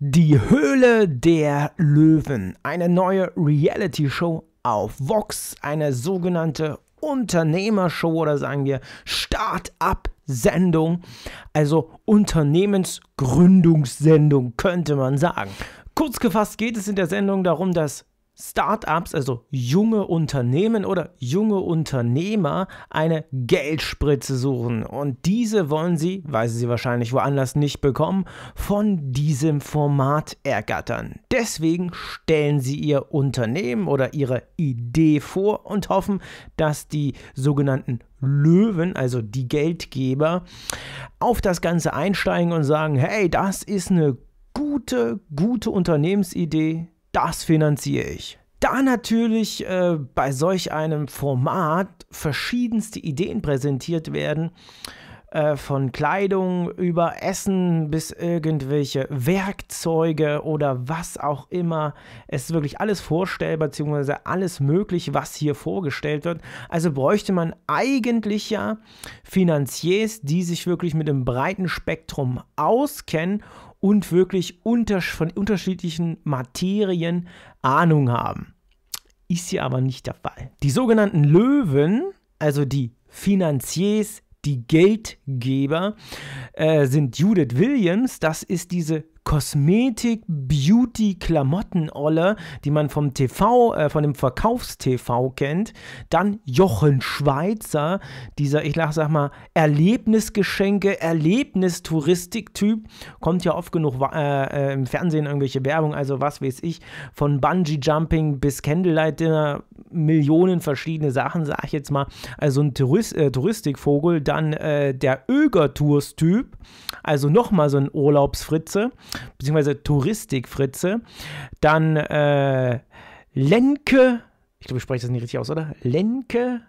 Die Höhle der Löwen, eine neue Reality-Show auf Vox, eine sogenannte Unternehmershow oder sagen wir Start-up-Sendung, also Unternehmensgründungssendung könnte man sagen. Kurz gefasst geht es in der Sendung darum, dass Startups, also junge Unternehmen oder junge Unternehmer, eine Geldspritze suchen. Und diese wollen sie, weil sie sie wahrscheinlich woanders nicht bekommen, von diesem Format ergattern. Deswegen stellen sie ihr Unternehmen oder ihre Idee vor und hoffen, dass die sogenannten Löwen, also die Geldgeber, auf das Ganze einsteigen und sagen, hey, das ist eine gute Unternehmensidee. Das finanziere ich. Da natürlich bei solch einem Format verschiedenste Ideen präsentiert werden, von Kleidung über Essen bis irgendwelche Werkzeuge oder was auch immer. Es ist wirklich alles vorstellbar, beziehungsweise alles möglich, was hier vorgestellt wird. Also bräuchte man eigentlich ja Finanziers, die sich wirklich mit einem breiten Spektrum auskennen und wirklich von unterschiedlichen Materien Ahnung haben. Ist hier aber nicht der Fall. Die sogenannten Löwen, also die Finanziers, die Geldgeber, sind Judith Williams, das ist diese Kosmetik-Beauty-Klamotten-Olle, die man vom TV, von dem Verkaufstv kennt. Dann Jochen Schweizer, dieser, ich sag mal, Erlebnisgeschenke, Erlebnistouristik-Typ. Kommt ja oft genug im Fernsehen irgendwelche Werbung, also was weiß ich, von Bungee-Jumping bis Candlelight-Dinner, Millionen verschiedene Sachen, sag ich jetzt mal. Also ein Touristikvogel. Dann der Ögertours-Typ, also nochmal so ein Urlaubsfritze, beziehungsweise Touristikfritze. Dann Lencke, ich glaube, ich spreche das nicht richtig aus, oder? Lencke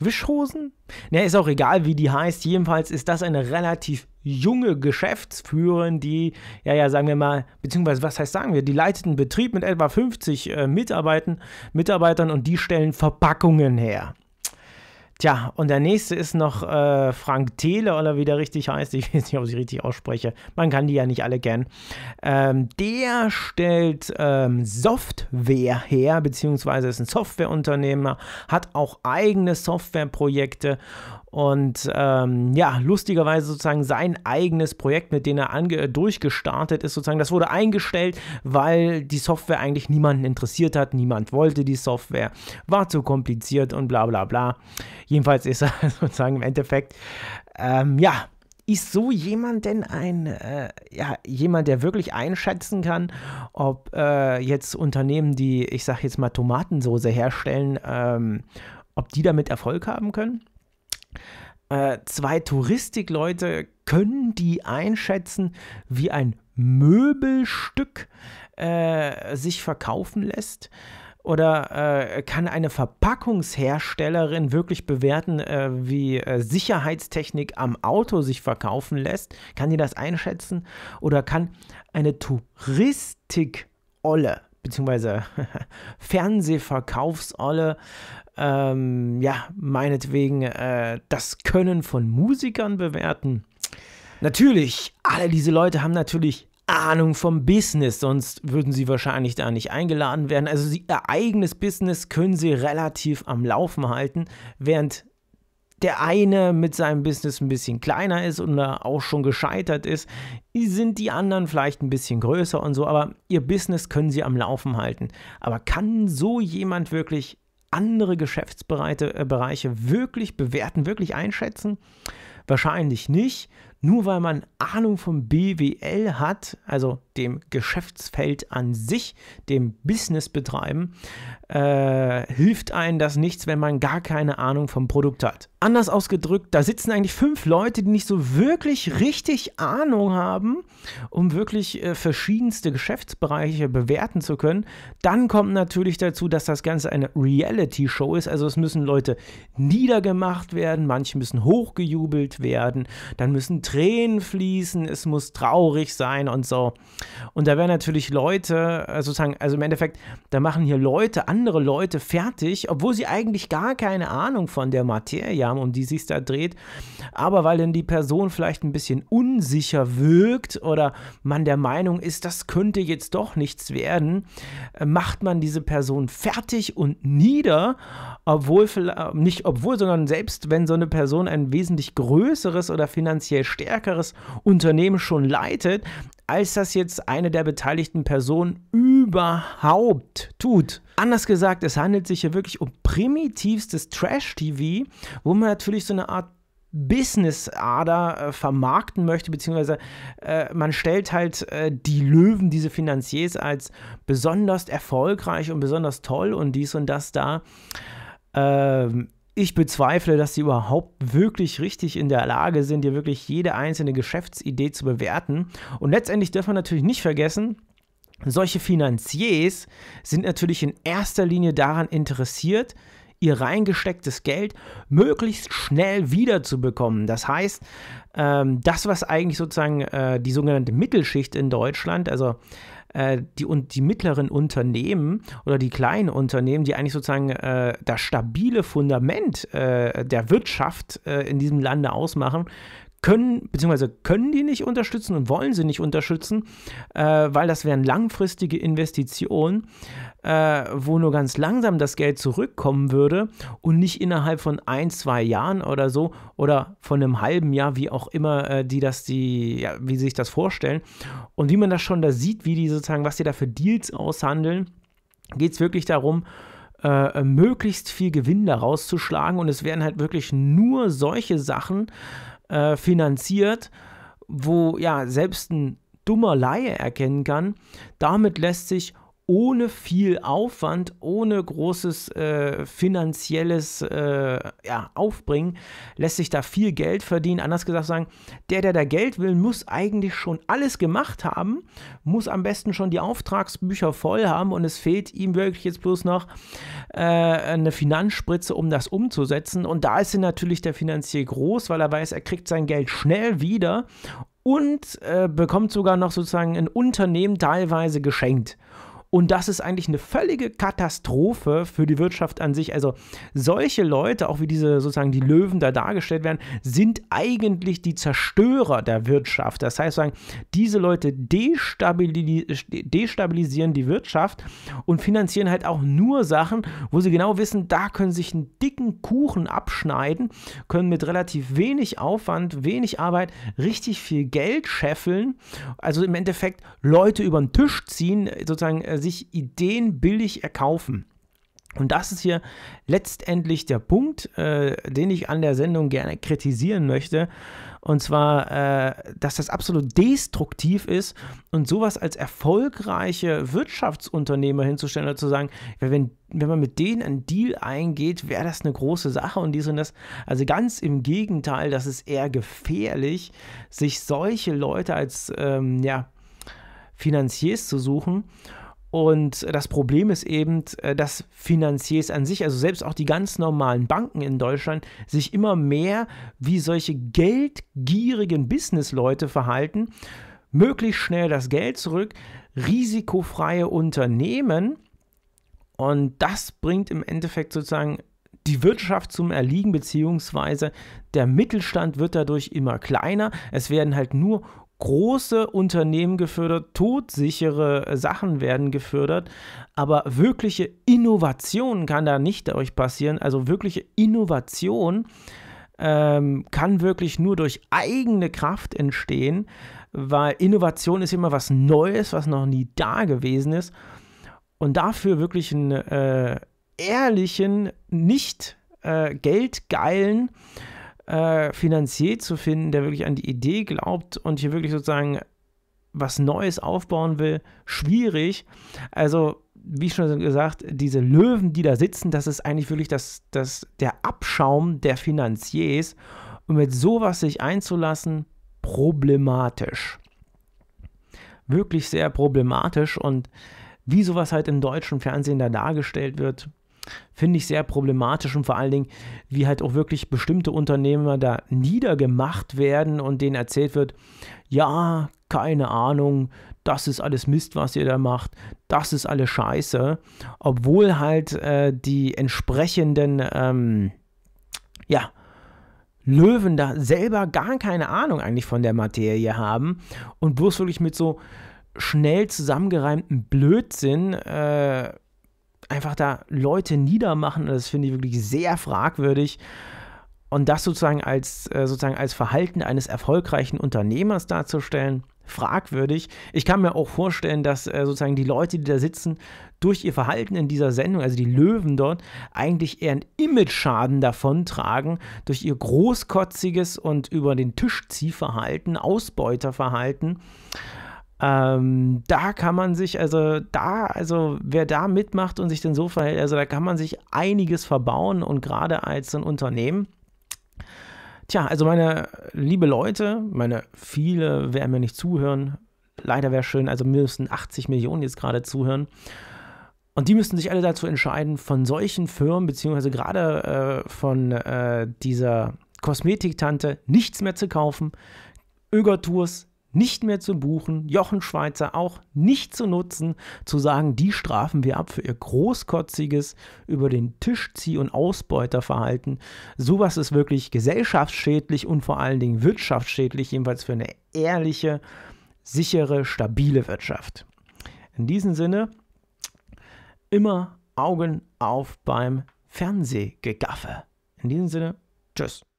Wischhusen? Ne, ist auch egal, wie die heißt. Jedenfalls ist das eine relativ junge Geschäftsführerin, die, ja, sagen wir mal, beziehungsweise, was heißt sagen wir, die leitet einen Betrieb mit etwa 50 Mitarbeitern und die stellen Verpackungen her. Tja, und der nächste ist noch Frank Thele, oder wie der richtig heißt. Ich weiß nicht, ob ich richtig ausspreche. Man kann die ja nicht alle kennen. Der stellt Software her, beziehungsweise ist ein Softwareunternehmer, hat auch eigene Softwareprojekte. Und ja, lustigerweise sozusagen sein eigenes Projekt, mit dem er durchgestartet ist, sozusagen, das wurde eingestellt, weil die Software eigentlich niemanden interessiert hat, niemand wollte die Software, war zu kompliziert und bla bla bla. Jedenfalls ist er sozusagen im Endeffekt, ja, ist so jemand denn ein, ja, jemand, der wirklich einschätzen kann, ob jetzt Unternehmen, die, ich sag jetzt mal, Tomatensoße herstellen, ob die damit Erfolg haben können? Zwei Touristikleute, können die einschätzen, wie ein Möbelstück sich verkaufen lässt? Oder kann eine Verpackungsherstellerin wirklich bewerten, wie Sicherheitstechnik am Auto sich verkaufen lässt? Kann die das einschätzen? Oder kann eine Touristikolle, beziehungsweise Fernsehverkaufsolle, ja, meinetwegen das Können von Musikern bewerten? Natürlich, alle diese Leute haben natürlich Ahnung vom Business, sonst würden sie wahrscheinlich da nicht eingeladen werden. Also ihr eigenes Business können sie relativ am Laufen halten, während der eine mit seinem Business ein bisschen kleiner ist und auch schon gescheitert ist, sind die anderen vielleicht ein bisschen größer und so, aber ihr Business können sie am Laufen halten. Aber kann so jemand wirklich andere Geschäftsbereiche wirklich bewerten, wirklich einschätzen? Wahrscheinlich nicht. Nur weil man Ahnung vom BWL hat, also dem Geschäftsfeld an sich, dem Business betreiben, hilft einem das nichts, wenn man gar keine Ahnung vom Produkt hat. Anders ausgedrückt, da sitzen eigentlich 5 Leute, die nicht so wirklich richtig Ahnung haben, um wirklich verschiedenste Geschäftsbereiche bewerten zu können. Dann kommt natürlich dazu, dass das Ganze eine Reality-Show ist, also es müssen Leute niedergemacht werden, manche müssen hochgejubelt werden, dann müssen Tränen fließen, es muss traurig sein und so. Und da werden natürlich Leute, sozusagen, also im Endeffekt, da machen hier Leute, andere Leute fertig, obwohl sie eigentlich gar keine Ahnung von der Materie Maßnahmen, um die es sich da dreht, aber weil dann die Person vielleicht ein bisschen unsicher wirkt oder man der Meinung ist, das könnte jetzt doch nichts werden, macht man diese Person fertig und nieder, sondern selbst wenn so eine Person ein wesentlich größeres oder finanziell stärkeres Unternehmen schon leitet, als das jetzt eine der beteiligten Personen überhaupt tut. Anders gesagt, es handelt sich hier wirklich um primitivstes Trash-TV, wo man natürlich so eine Art Business-Ader vermarkten möchte, beziehungsweise man stellt halt die Löwen, diese Finanziers, als besonders erfolgreich und besonders toll und dies und das da. Ich bezweifle, dass sie überhaupt wirklich richtig in der Lage sind, hier wirklich jede einzelne Geschäftsidee zu bewerten. Und letztendlich darf man natürlich nicht vergessen, solche Finanziers sind natürlich in erster Linie daran interessiert, ihr reingestecktes Geld möglichst schnell wiederzubekommen. Das heißt, das, was eigentlich sozusagen die sogenannte Mittelschicht in Deutschland, also die mittleren Unternehmen oder die kleinen Unternehmen, die eigentlich sozusagen das stabile Fundament der Wirtschaft in diesem Lande ausmachen, können die nicht unterstützen und wollen sie nicht unterstützen, weil das wären langfristige Investitionen, wo nur ganz langsam das Geld zurückkommen würde und nicht innerhalb von 1, 2 Jahren oder so oder von einem halben Jahr, wie auch immer, wie sich das vorstellen. Und wie man das schon da sieht, wie die sozusagen, was die da für Deals aushandeln, geht es wirklich darum, möglichst viel Gewinn daraus zu schlagen. Und es werden halt wirklich nur solche Sachen finanziert, wo ja selbst ein dummer Laie erkennen kann, damit lässt sich ohne viel Aufwand, ohne großes finanzielles Aufbringen, lässt sich da viel Geld verdienen. Anders gesagt sagen, der da Geld will, muss eigentlich schon alles gemacht haben, muss am besten schon die Auftragsbücher voll haben und es fehlt ihm wirklich jetzt bloß noch eine Finanzspritze, um das umzusetzen. Und da ist natürlich der Finanzier groß, weil er weiß, er kriegt sein Geld schnell wieder und bekommt sogar noch sozusagen ein Unternehmen teilweise geschenkt. Und das ist eigentlich eine völlige Katastrophe für die Wirtschaft an sich. Also solche Leute, auch wie diese sozusagen die Löwen da dargestellt werden, sind eigentlich die Zerstörer der Wirtschaft. Das heißt, diese Leute destabilisieren die Wirtschaft und finanzieren halt auch nur Sachen, wo sie genau wissen, da können sich einen dicken Kuchen abschneiden, können mit relativ wenig Aufwand, wenig Arbeit richtig viel Geld scheffeln. Also im Endeffekt Leute über den Tisch ziehen, sozusagen sich Ideen billig erkaufen. Und das ist hier letztendlich der Punkt, den ich an der Sendung gerne kritisieren möchte. Und zwar, dass das absolut destruktiv ist und sowas als erfolgreiche Wirtschaftsunternehmer hinzustellen oder zu sagen, wenn man mit denen einen Deal eingeht, wäre das eine große Sache und dies und das. Also ganz im Gegenteil, das ist eher gefährlich, sich solche Leute als, Finanziers zu suchen. Und das Problem ist eben, dass Finanziers an sich, also selbst auch die ganz normalen Banken in Deutschland, sich immer mehr wie solche geldgierigen Businessleute verhalten, möglichst schnell das Geld zurück, risikofreie Unternehmen. Und das bringt im Endeffekt sozusagen die Wirtschaft zum Erliegen, beziehungsweise der Mittelstand wird dadurch immer kleiner. Es werden halt nur große Unternehmen gefördert, todsichere Sachen werden gefördert, aber wirkliche Innovation kann da nicht dadurch passieren. Also wirkliche Innovation kann wirklich nur durch eigene Kraft entstehen, weil Innovation ist immer was Neues, was noch nie da gewesen ist. Und dafür wirklich einen ehrlichen, nicht geldgeilen Finanzier zu finden, der wirklich an die Idee glaubt und hier wirklich sozusagen was Neues aufbauen will, schwierig. Also, wie schon gesagt, diese Löwen, die da sitzen, das ist eigentlich wirklich der Abschaum der Finanziers und mit sowas sich einzulassen, problematisch. Wirklich sehr problematisch und wie sowas halt im deutschen Fernsehen da dargestellt wird, finde ich sehr problematisch und vor allen Dingen, wie halt auch wirklich bestimmte Unternehmer da niedergemacht werden und denen erzählt wird, ja, keine Ahnung, das ist alles Mist, was ihr da macht, das ist alles Scheiße, obwohl halt die entsprechenden, Löwen da selber gar keine Ahnung eigentlich von der Materie haben und bloß wirklich mit so schnell zusammengereimten Blödsinn einfach da Leute niedermachen. Das finde ich wirklich sehr fragwürdig. Und das sozusagen als Verhalten eines erfolgreichen Unternehmers darzustellen, fragwürdig. Ich kann mir auch vorstellen, dass sozusagen die Leute, die da sitzen, durch ihr Verhalten in dieser Sendung, also die Löwen dort, eigentlich eher einen Image-Schaden davontragen, durch ihr großkotziges und über den Tisch ziehverhalten, Ausbeuterverhalten. Da kann man sich, also wer da mitmacht und sich denn so verhält, also da kann man sich einiges verbauen und gerade als ein Unternehmen. Tja, also meine liebe Leute, viele werden mir nicht zuhören, leider wäre schön, also müssen 80 Millionen jetzt gerade zuhören und die müssten sich alle dazu entscheiden, von solchen Firmen, beziehungsweise gerade von dieser Kosmetiktante nichts mehr zu kaufen, Ögertours nicht mehr zu buchen, Jochen Schweizer auch nicht zu nutzen, zu sagen, die strafen wir ab für ihr großkotziges über den Tisch zieh- und Ausbeuterverhalten. Sowas ist wirklich gesellschaftsschädlich und vor allen Dingen wirtschaftsschädlich, jedenfalls für eine ehrliche, sichere, stabile Wirtschaft. In diesem Sinne, immer Augen auf beim Fernsehgegaffe. In diesem Sinne, tschüss.